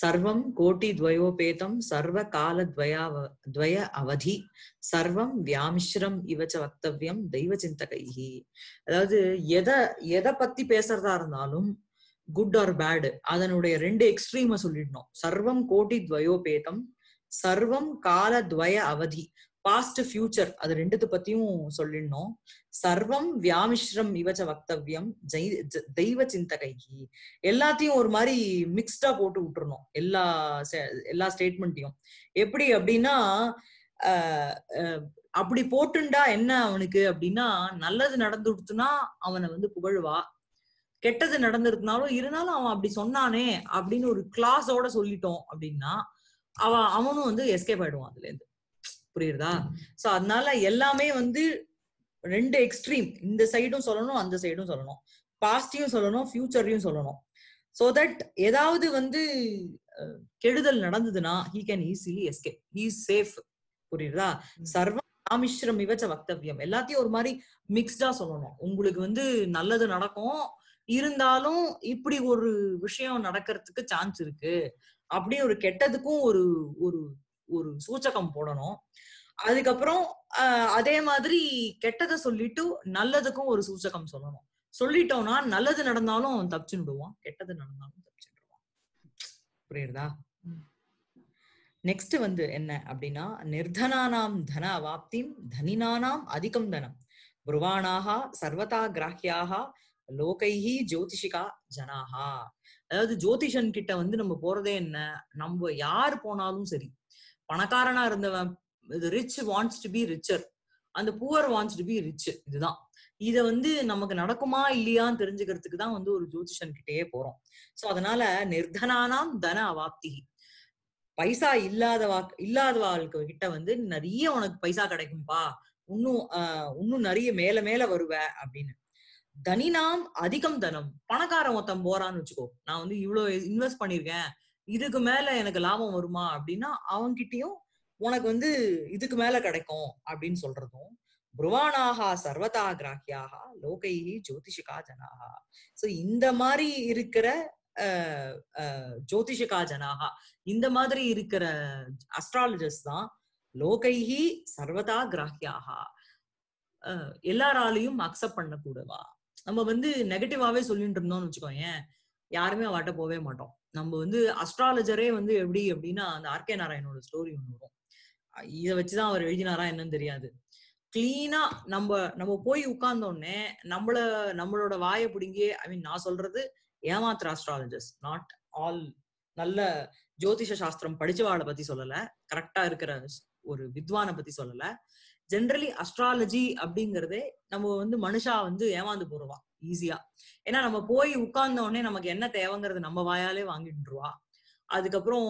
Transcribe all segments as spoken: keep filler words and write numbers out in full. सर्वं कोटि द्वयोपेतं सर्वकाल द्वय अवधि सर्वं व्यामिश्रम इव च वक्तव्यं दैवचिन्तकैः அதாவது எத எத பத்தி பேசறதா இருந்தாலும் good or bad அதனுடைய ரெண்டு எக்ஸ்ட்ரீமா சொல்லிடணும் सर्वं कोटि द्वयोपेतं सर्वं काल द्वय अवधि past future அது ரெண்டுது பத்தியும் சொல்லிடணும் सर्वं व्यामिश्रम इवच वक्तव्यम दैवचिन्तकैः எல்லாத்தையும் ஒரு மாதிரி மிக்ஸ்டா போட்டு விட்டுறணும் எல்லா எல்லா ஸ்டேட்மென்ட்டையும் எப்படி அப்படினா அப்படி போட்டுண்டா என்ன அவனுக்கு அப்படினா நல்லது நடந்துடுதுனா அவனை வந்து புகழ்வா கெட்டது நடந்துடுதுனாலும் இருந்தாலும் அவன் அப்படி சொன்னானே அப்படின ஒரு கிளாஸோட சொல்லிட்டோம் அப்படினா அவன் அவனும் வந்து எஸ்கேப் ஆயிடுவான் அதுல இருந்து புரியுதா சோ அதனால எல்லாமே வந்து ரெண்டு எக்ஸ்ட்ரீம் இந்த சைடும் சொல்லணும் அந்த சைடும் சொல்லணும் பாஸ்டையும் சொல்லணும் ஃபியூச்சரையும் சொல்லணும் சோ தட் ஏதாவது வந்து கெடுதல் நடந்துதுனா he can easily escape he is safe புரியுதா சர்வம் ஆமிஷ்ரம் இவச்ச வக்தவ்யம் எல்லாத்தையும் ஒரு மாதிரி மிக்ஸ்டா சொல்லணும் உங்களுக்கு வந்து நல்லது நடக்கும் இருந்தாலும் இப்படி ஒரு விஷயம் நடக்கிறதுக்கு சான்ஸ் இருக்கு அப்படி ஒரு கெட்டதுக்கும் ஒரு ஒரு ஒரு சூச்சகம் போடணும் அதுக்கப்புறம் அதே மாதிரி கெட்டதை சொல்லிட்டு நல்லதுக்கும் ஒரு சூச்சகம் சொல்லணும் சொல்லிட்டோம்னா நல்லது நடந்தாலும் அவன் தப்பிச்சுடுவான் கெட்டது நடந்தாலும் தப்பிச்சுடுவான் புரியுதா நெக்ஸ்ட் வந்து என்ன அப்படினா நிர்தனானாம் தன அவாப்திம் தனினானாம் அதிகம் தனம் புருவாணாஹ சர்வதா கிராஹ்யாஹ லோகைஹி ஜோதிஷிகா ஜனாஹ அதாவது ஜோதிஷன் கிட்ட வந்து நம்ம போறதே என்ன நம்ம யார் போனாலும் சரி பணக்காரனா இருந்தவன் the rich wants to be richer and the poor wants to be rich இதுதான் இத வந்து நமக்கு நடக்குமா இல்லையான்னு தெரிஞ்சுக்கிறதுக்கு தான் வந்து ஒரு ஜோதிஷன் கிட்டயே போறோம் சோ அதனால நிர்தனானாம் தன அவாப்தி பைசா இல்லாதவா இல்லாதவாளுக்கு கிட்ட வந்து நிறைய உனக்கு பைசா கிடைக்கும்பா இன்னும் இன்னும் நிறைய மேல மேல வருவ அப்படின்னு தனினாம் அதிகம் தனம் பணக்காரன் ஒருத்தன் போறான்னு வச்சுக்கோ நான் வந்து இவ்வளவு இன்வெஸ்ட் பண்ணிருக்கேன் இதுக்கு மேல எனக்கு லாபம் வருமா அப்படின்னா அவன்கிட்டயும் உனக்கு வந்து இதுக்கு மேல கிடைக்கும் அப்படின்னு சொல்றதும் புருவானாஹா சர்வதா கிராஹ்யாஹா லோகைஹி ஜோதிஷிகா ஜனாஹா சோ இந்த மாதிரி இருக்கிற அஹ் அஹ் ஜோதிஷிகா ஜனாஹா இந்த மாதிரி இருக்கிற அஸ்ட்ராலஜர்ஸ் தான் லோகைஹி சர்வதா கிராஹ்யாஹா அஹ் எல்லாராலையும் அக்செப்ட் பண்ண கூடவா நம்ம வந்து நெகட்டிவாவே சொல்லிட்டு இருந்தோம்னு வச்சுக்கோங்க யாருமே வாட்ட போவே மாட்டோம் நம்ம வந்து அஸ்ட்ராலஜரே வந்து எப்படி அப்படின்னா அந்த ஆர் கே நாராயணோட ஸ்டோரி ஒன்று வரும் இதை வச்சுதான் அவர் எழுதினாரா என்னன்னு தெரியாது கிளீனா நம்ம நம்ம போய் உட்கார்ந்தோடனே நம்மள நம்மளோட வாயை பிடிங்கி ஐ மீன் நான் சொல்றது ஏமாத்திர அஸ்ட்ராலஜர்ஸ் நாட் ஆல் நல்ல ஜோதிஷ சாஸ்திரம் படிச்சவாளை பத்தி சொல்லல கரெக்டா இருக்கிற ஒரு வித்வானை பத்தி சொல்லல ஜென்ரலி அஸ்ட்ராலஜி அப்படிங்கறதே நம்ம வந்து மனுஷா வந்து ஏமாந்து போறவா ஈஸியா ஏன்னா நம்ம போய் உட்கார்ந்த உடனே நமக்கு என்ன தேவைங்கிறது நம்ம வாயாலே வாங்கிட்டுருவா அதுக்கப்புறம்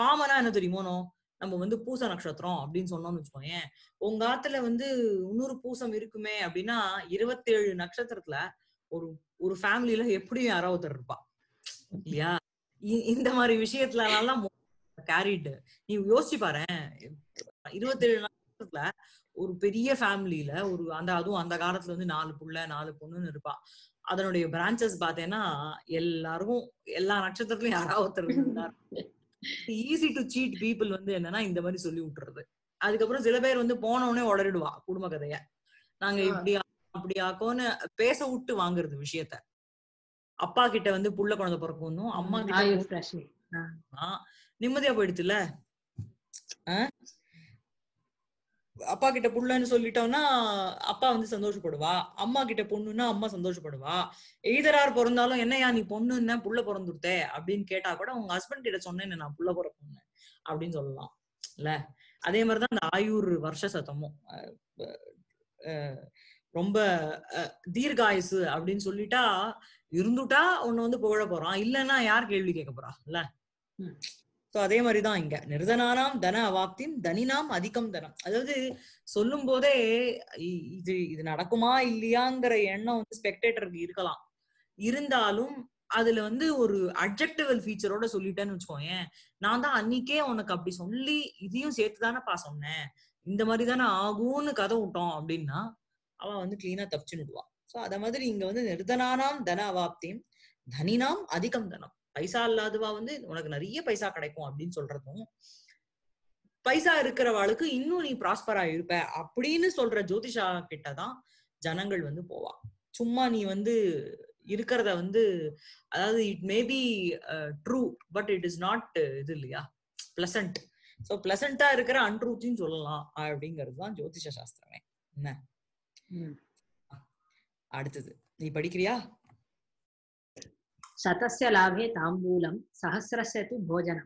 காமனா என்ன தெரியுமோனோ நம்ம வந்து பூச நட்சத்திரம் அப்படின்னு சொன்னோம்னு வச்சுக்கோங்க உங்க ஆத்துல வந்து இன்னொரு பூசம் இருக்குமே அப்படின்னா இருபத்தேழு நட்சத்திரத்துல ஒரு ஒரு ஃபேமிலியில எப்படியும் யாராவது ஒருத்தர் இருப்பா இல்லையா இந்த மாதிரி விஷயத்துலாம் கேரிட் நீ யோசிச்சு பாரு இருபத்தேழு நட்சத்திரத்துல ஒரு பெரிய ஃபேமிலியில ஒரு அந்த அதுவும் அந்த காலத்துல வந்து நாலு புள்ள நாலு பொண்ணுன்னு இருப்பா அதனுடைய பிரான்சஸ் பாத்தேன்னா எல்லாருக்கும் எல்லா நட்சத்திரத்திலும் யாராவது ஈஸி டு சீட் பீப்புள் வந்து என்னன்னா இந்த மாதிரி சொல்லி விட்டுறது அதுக்கப்புறம் சில பேர் வந்து போனவொடனே உளறிடுவா குடும்ப கதைய நாங்க இப்படி அப்படி ஆக்கோன்னு பேச விட்டு வாங்குறது விஷயத்த அப்பா கிட்ட வந்து புள்ள குழந்தை பிறக்கும் அம்மா கிட்ட நிம்மதியா போயிடுச்சுல அப்பா கிட்ட புள்ளன்னு சொல்லிட்டோம்னா அப்பா வந்து சந்தோஷப்படுவா அம்மா கிட்ட பொண்ணுன்னா அம்மா சந்தோஷப்படுவா எய்தரார் பிறந்தாலும் என்னையா நீ பொண்ணு என்ன புள்ள பிறந்துடுத்த அப்படின்னு கேட்டா கூட உங்க ஹஸ்பண்ட் கிட்ட சொன்னேன் நான் புள்ள பிறப்பேன்னு அப்படின்னு சொல்லலாம் இல்ல அதே மாதிரிதான் இந்த ஆயுர் வருஷ சதமும் ரொம்ப தீர்காயுசு அப்படின்னு சொல்லிட்டா இருந்துட்டா உன்னை வந்து புகழ போறான் இல்லைன்னா யார் கேள்வி கேட்க போறா இல்ல சோ அதே மாதிரிதான் இங்க நிர்தனானாம் தன அவாப்தின் தனினாம் அதிகம் தனம் அதாவது சொல்லும் போதே இது இது நடக்குமா இல்லையாங்கிற எண்ணம் வந்து ஸ்பெக்டேட்டருக்கு இருக்கலாம் இருந்தாலும் அதுல வந்து ஒரு அட்ஜெக்டிவல் ஃபீச்சரோட சொல்லிட்டேன்னு வச்சுக்கோங்க நான் தான் அன்னைக்கே உனக்கு அப்படி சொல்லி இதையும் சேர்த்துதானப்பா சொன்னேன் இந்த மாதிரி தானே ஆகும்னு கதை விட்டோம் அப்படின்னா அவன் வந்து கிளீனா தப்பிச்சுடுவான் சோ அத மாதிரி இங்க வந்து நிர்தனானாம் தன அவாப்தின் தனினாம் அதிகம் தனம் पैसा इல்லாதவா வந்து உனக்கு நிறைய पैसा கிடைக்கும் அப்படினு சொல்றதும் पैसा இருக்கிறவங்களுக்கு இன்னும் நீ பிராஸ்பரா இருப்ப அப்படினு சொல்ற ஜோதிஷா கிட்ட தான் ஜனங்கள் வந்து போவா சும்மா நீ வந்து இருக்கிறத வந்து அதாவது it may be true but it is not இது இல்லையா ப்ளசன்ட் சோ ப்ளசன்ட்டா இருக்கிற அன்ட்ரூத்னு சொல்லலாம் அப்படிங்கிறது தான் ஜோதிஷ சாஸ்திரமே என்ன அடுத்து நீ படிக்கறியா शतस्य लाभे तांबूलम सहस्रस्य तु भोजनम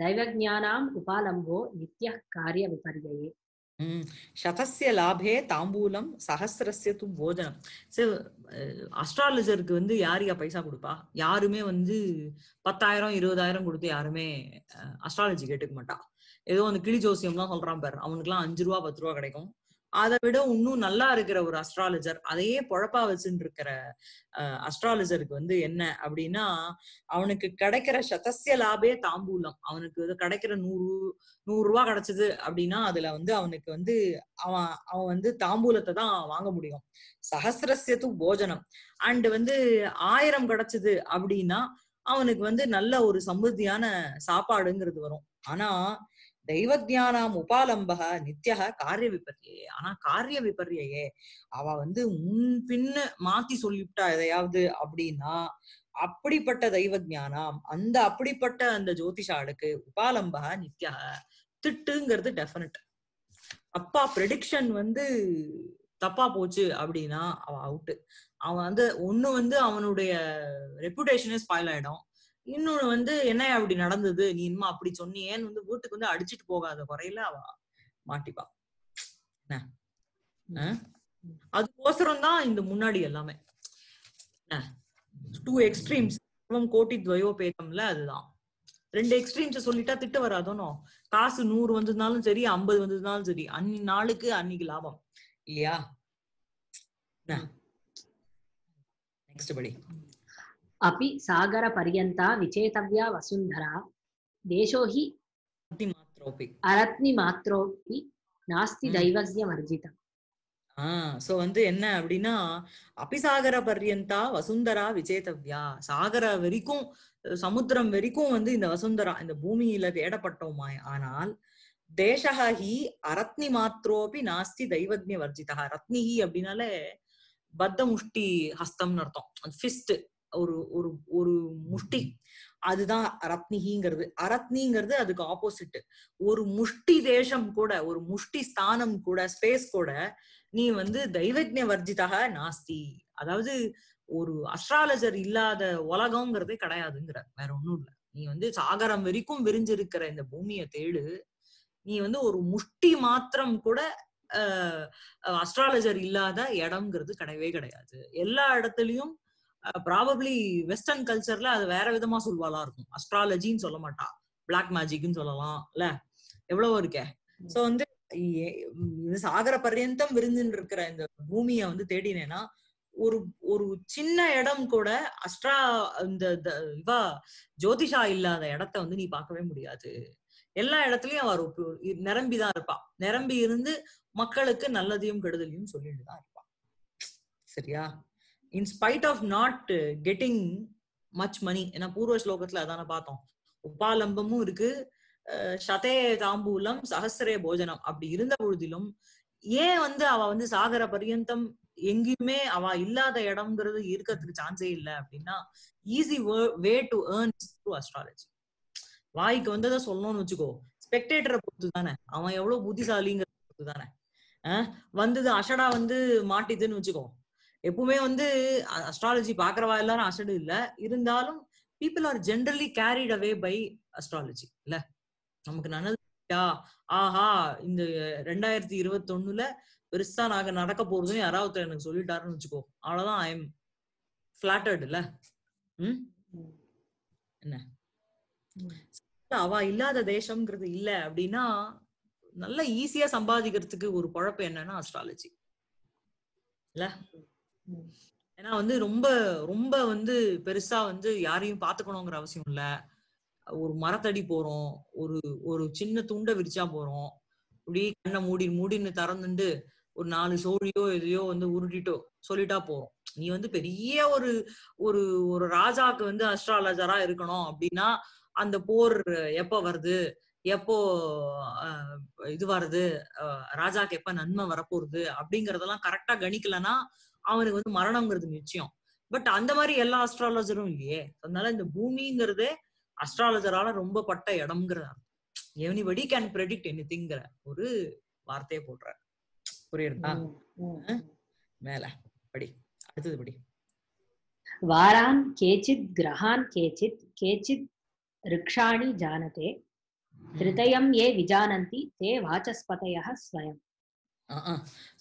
दैवज्ञानाम उपालंबो नित्यः कार्य विपर्यये शतस्य लाभे तांबूलम सहस्रस्य तु भोजनम से एस्ट्रोलॉजर க்கு வந்து யார் யா பைசா கொடுப்பா யாருமே வந்து பத்தாயிரம் இருபதாயிரம் கொடுத்து யாருமே அஸ்ட்ராலஜி கேட்டுக்க மாட்டா ஏதோ அந்த கிளி ஜோசியம்லாம் சொல்றான் பாரு அவனுக்குலாம் அஞ்சு ரூபாய் பத்து ரூபாய் கிடைக்கும் அதை விட இன்னும் நல்லா இருக்கிற ஒரு அஸ்ட்ராலஜர் அதையே பொழப்பா வச்சுட்டு இருக்கிற அஹ் அஸ்ட்ராலஜருக்கு வந்து என்ன அப்படின்னா அவனுக்கு கிடைக்கிற சதசிய லாபே தாம்பூலம் அவனுக்கு கிடைக்கிற நூறு நூறு ரூபாய் கிடைச்சது அப்படின்னா அதுல வந்து அவனுக்கு வந்து அவன் அவன் வந்து தாம்பூலத்தை தான் வாங்க முடியும் சஹசிரஸ்யத்து போஜனம் அண்ட் வந்து ஆயிரம் கிடைச்சது அப்படின்னா அவனுக்கு வந்து நல்ல ஒரு சமூர்த்தியான சாப்பாடுங்கிறது வரும் ஆனா दैवज्ञानाम उपालंबः नित्यः कार्य विपर्यये आना कार्य विपर्यये आवा वंदु मुन्पिन्न माती सोल्लिप्टा एदैयावदु अप्पडिना अप्पडिपट्ट दैवज्ञानाम अंद अप्पडिपट्ट अंद ज्योतिषालुक्कु उपालंबः नित्यः तिट्टुंगरदु डेफिनेट अप्पा प्रेडिक्शन वंदु தப்பா போச்சு அப்படினா அவ அவுட் அவ வந்து ஒன்னு வந்து அவனுடைய ரெப்யூட்டேஷனே ஸ்பாயில் ஆயிடும் இன்னொரு வந்து என்ன அப்படி நடந்தது நீ இன்னும் அப்படி சொன்னியேன்னு வந்து வீட்டுக்கு வந்து அடிச்சிட்டு போகாத குறையில அவ மாட்டிப்பா அதுக்கோசரம் தான் இந்த முன்னாடி எல்லாமே டூ எக்ஸ்ட்ரீம்ஸ் கோட்டி துவயோ பேதம்ல அதுதான் ரெண்டு எக்ஸ்ட்ரீம்ஸ் சொல்லிட்டா திட்டு வராதோனோ காசு நூறு வந்ததுனாலும் சரி ஐம்பது வந்ததுனாலும் சரி அன்னி நாளுக்கு அன்னைக்கு லாபம் இல்லையா நெக்ஸ்ட் படி अपि सागर पर्यंता विचेतव्या वसुंधरा देशो हि अरत्निमात्रोपि अरत्निमात्रोपि नास्ति दैवज्ञ वर्जितम् आ सो வந்து என்ன அப்படினா अपि सागर पर्यंता वसुंधरा विचेतव्या सागर வரைக்கும் समुद्रम வரைக்கும் வந்து இந்த वसुंधरा இந்த பூமியில தேடப்பட்டோமா ஆனால் देशः हि अरत्निमात्रोपि नास्ति दैवज्ञ वर्जितः रत्निहि அப்படினாலே பத்தமுஷ்டி ஹஸ்தம்னு அர்த்தம் ஃபிஸ்ட் ஒரு ஒரு ஒரு முஷ்டி அதுதான் ரத்னிங்கிறது அரத்னிங்கிறது அதுக்கு ஆப்போசிட் ஒரு முஷ்டி தேசம் கூட ஒரு முஷ்டி ஸ்தானம் கூட ஸ்பேஸ் கூட நீ வந்து दैवज्ञ வர்ஜிதஹ நாஸ்தி அதாவது ஒரு அஸ்ட்ராலஜர் இல்லாத உலகம்ங்கிறதே கிடையாதுங்கற வேற ஒண்ணும் இல்ல நீ வந்து சாகரம் வரைக்கும் விரிஞ்சிருக்கிற இந்த பூமியை தேடு நீ வந்து ஒரு முஷ்டி மாத்திரம் கூட அஸ்ட்ராலஜர் இல்லாத இடம்ங்கிறது கிடையவே கிடையாது எல்லா இடத்துலயும் ப்ராபபிலி வெஸ்டர்ன் கல்ச்சர்ல அது வேற விதமா சொல்வாளா இருக்கும் அஸ்ட்ராலஜின்னு சொல்ல மாட்டா பிளாக் மேஜிக்னு சொல்லலாம் இல்ல எவ்வளவோ இருக்கே சோ வந்து சாகர பர்யந்தம் விரிஞ்சுன்னு இருக்கிற இந்த பூமியை வந்து தேடினேன்னா ஒரு ஒரு சின்ன இடம் கூட அஸ்ட்ரா இந்த இவா ஜோதிஷா இல்லாத இடத்த வந்து நீ பார்க்கவே முடியாது எல்லா இடத்துலயும் அவ நிரம்பிதான் இருப்பா நிரம்பி இருந்து மக்களுக்கு நல்லதையும் கெடுதலையும் சொல்லிட்டுதான் இருப்பா சரியா In spite of not getting much money ena purva shlokathla adana paathom upalambamum irukku shate taambulam sahasre bhojanam apdi irundha poludilum ye vande ava vande sagara paryantham engiyume ava illada idamngiradu irukkathukku chance e illa appadina easy way to earn through astrology vaayku vandada sollonu vechuko spectator pothu dana avan evlo buddhisalinga pothu dana vandhu ashada vandu maatidunu vechuko எப்பவுமே வந்து astrology பாக்குறவா எல்லாரும் அசடு இல்ல இருந்தாலும் people are generally carried away by astrology இல்ல நமக்கு நல்லதா ஆஹா இந்த ரெண்டாயிரத்து இருபத்தொன்னுல பெருசா நாங்க நடக்க போறதுன்னு யாராவது எனக்கு சொல்லிட்டாருன்னு வச்சுக்கோ அவ்வளவுதான் ஐ எம் flattered இல்ல ம் என்ன அவ இல்லாத தேசம்ங்கிறது இல்ல அப்படின்னா நல்லா ஈஸியா சம்பாதிக்கிறதுக்கு ஒரு பொழப்பு என்னன்னா அஸ்ட்ராலஜி இல்ல ஏன்னா வந்து ரொம்ப ரொம்ப வந்து பெருசா வந்து யாரையும் பாத்துக்கணுங்கிற அவசியம் இல்ல ஒரு மரத்தடி போறோம் ஒரு ஒரு சின்ன துண்டை விரிச்சா போறோம் இப்படி கண்ணை மூடி மூடின்னு திறந்துட்டு ஒரு நாலு சோழியோ எதையோ வந்து உருட்டிட்டோ சொல்லிட்டா போறோம். நீ வந்து பெரிய ஒரு ஒரு ஒரு ராஜாக்கு வந்து அஸ்ட்ராலஜரா இருக்கணும் அப்படின்னா அந்த போர் எப்ப வருது, எப்போ இது வருது, ராஜாக்கு எப்ப நன்மை வரப்போறது அப்படிங்கறதெல்லாம் கரெக்டா கணிக்கலன்னா அவனுக்கு வந்து மரணம்ங்கிறது நிச்சயம். பட் அந்த மாதிரி எல்லா அஸ்ட்ராலஜரும் இல்லையே. அதனால இந்த பூமிங்கிறதே அஸ்ட்ராலஜரால ரொம்ப பட்ட இடம்ங்கிறத எவனிபடி கேன் ப்ரெடிக்ட் எனிதிங்கிற ஒரு வார்த்தையை போடுற. புரியுதா? மேல படி, அடுத்தது படி. வாரான் கேச்சித் கிரகான் கேச்சித் கேச்சித் ரிக்ஷாணி ஜானதே திருதயம் ஏ விஜானந்தி தே வாசஸ்பதயஹ ஸ்வயம்.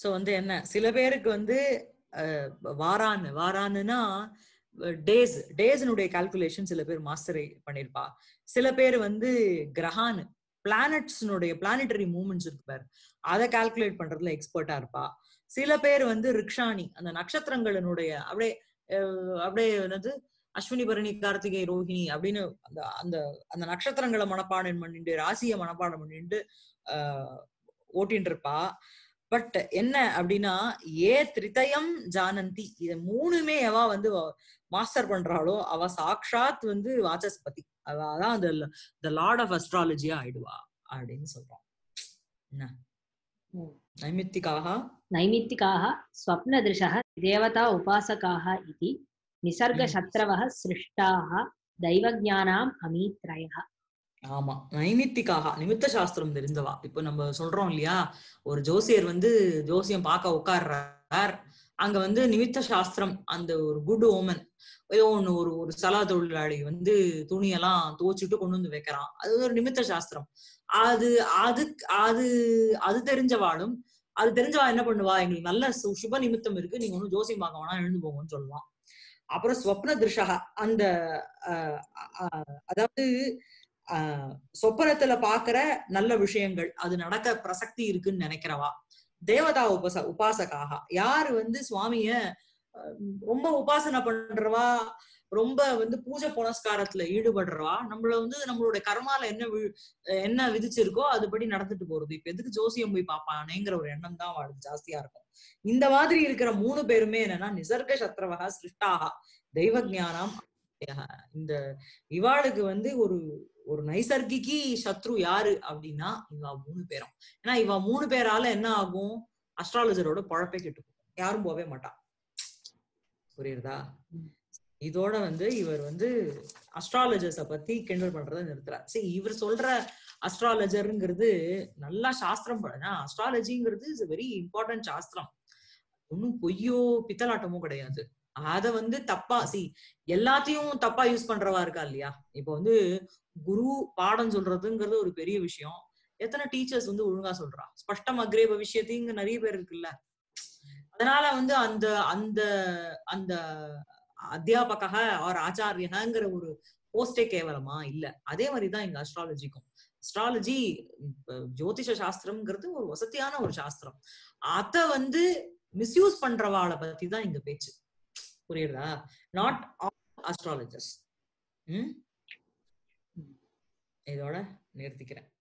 சோ வந்து என்ன, சில பேருக்கு வந்து வாரான் வாரானுன்னா டேஸ் டேஸ்னுடைய கால்குலேஷன் சில பேர் மாஸ்டர் பண்ணிருப்பா. சில பேர் வந்து கிரகான் பிளானட்ஸ்னுடைய பிளானட்டரி மூவ்மெண்ட்ஸ் இருக்கு பாரு, அதை கால்குலேட் பண்றதுல எக்ஸ்பர்ட்டா இருப்பா. சில பேர் வந்து ரிக்ஷாணி அந்த நட்சத்திரங்களினுடைய அப்படியே அப்படியே என்னது அஸ்வினி பரணி கார்த்திகை ரோஹிணி அப்படின்னு அந்த அந்த அந்த நட்சத்திரங்களை மனப்பாடம் பண்ணிட்டு ராசியை மனப்பாடம் பண்ணிட்டு ஆஹ் ஓட்டின்னு இருப்பா. பட் என்ன அப்படின்னா ஏ திரிதயம் ஜானந்தி, இத மூணுமே அவ வந்து மாஸ்டர் பண்றாளோ அவ சாட்சாத் வந்து வாசஸ்பதி, அதான் அந்த த லார்ட் ஆஃப் அஸ்ட்ராலஜியா ஆயிடுவா அப்படின்னு சொல்றான். என்ன நைமித்திகாக நைமித்திகாக ஸ்வப்னதிருஷாக தேவதா உபாசகாக இதி நிசர்க சத்ரவஹ ஸ்ருஷ்டாஹ தைவஜ்ஞானாம் அமீத்ரயஹ. ஆமா, நைமித்திகாக நிமித்த சாஸ்திரம் தெரிந்தவா. இப்ப நம்ம சொல்றோம் இல்லையா, ஒரு ஜோசியர் வந்து ஜோசியம் பார்க்க உட்கார்றார், அங்க வந்து நிமித்த சாஸ்திரம் அந்த ஒரு குட் ஓமன் ஏதோ ஒண்ணு ஒரு ஒரு சலா தொழிலாளி வந்து துணியெல்லாம் துவச்சிட்டு கொண்டு வந்து வைக்கிறான், அது ஒரு நிமித்த சாஸ்திரம். அது அது அது அது தெரிஞ்சவாலும் அது தெரிஞ்சவா என்ன பண்ணுவா, எங்களுக்கு நல்ல சுப நிமித்தம் இருக்கு, நீங்க ஒன்னும் ஜோசியம் பார்க்க வேணா, எழுந்து போங்கன்னு சொல்லலாம். அப்புறம் ஸ்வப்ன திருஷா அந்த அதாவது ஆஹ் சொப்பனத்துல பாக்குற நல்ல விஷயங்கள் அது நடக்க பிரசக்தி இருக்குன்னு நினைக்கிறவா. தேவதா உபாச உபாசகாக யாரு வந்து சுவாமிய ரொம்ப உபாசனை பண்றவா, ரொம்ப வந்து பூஜை புனஸ்காரத்துல ஈடுபடுறவா, நம்மள வந்து நம்மளுடைய கர்மால என்ன என்ன விதிச்சிருக்கோ அதுபடி நடந்துட்டு போறது, இப்ப எதுக்கு ஜோசியம் போய் பாப்பானேங்கிற ஒரு எண்ணம் தான் அவளுக்கு ஜாஸ்தியா இருக்கும். இந்த மாதிரி இருக்கிற மூணு பேருமே என்னன்னா நிசர்க சத்ரவஹ சிருஷ்டாஹா தெய்வஜானம். இந்த இவாளுக்கு வந்து ஒரு ஒரு நைசர்கிக்கு சத்ரு யாரு அப்படின்னா இவா மூணு பேரும். ஏன்னா இவா மூணு பேரால என்ன ஆகும், அஸ்ட்ராலஜரோட பழப்பே கெட்டு போகும், யாரும் போவே மாட்டா. புரியுறதா? இதோட வந்து இவர் வந்து அஸ்ட்ராலஜர்ஸ பத்தி கிண்டல் பண்றதை நிறுத்துறாரு. சரி, இவர் சொல்ற அஸ்ட்ராலஜருங்கிறது நல்லா சாஸ்திரம் படுனா, அஸ்ட்ராலஜிங்கிறது இஸ் வெரி இம்பார்ட்டன்ட் சாஸ்திரம், ஒன்னும் பொய்யோ பித்தலாட்டமோ கிடையாது. அத வந்து தப்பா சி எல்லாத்தையும் தப்பா யூஸ் பண்றவா இருக்கா இல்லையா. இப்ப வந்து குரு பாடம் சொல்றதுங்கிறது ஒரு பெரிய விஷயம், எத்தனை டீச்சர்ஸ் வந்து ஒழுங்கா சொல்றா, ஸ்பஷ்டம் அக்ரே பவிஷ்யத்திங்க நிறைய பேர் இருக்குல்ல. அதனால வந்து அந்த அந்த அந்த அத்தியாபக ஆர் ஆச்சாரியங்கிற ஒரு போஸ்டே கேவலமா இல்ல. அதே மாதிரிதான் இங்க அஸ்ட்ராலஜிக்கும். அஸ்ட்ராலஜி ஜோதிஷ சாஸ்திரம்ங்கிறது ஒரு வசதியான ஒரு சாஸ்திரம், அத வந்து மிஸ்யூஸ் பண்றவாளை பத்தி தான் இங்க பேச்சு. புரியுறதா? Not all astrologers. இதோட நிறுத்திக்கிறேன்.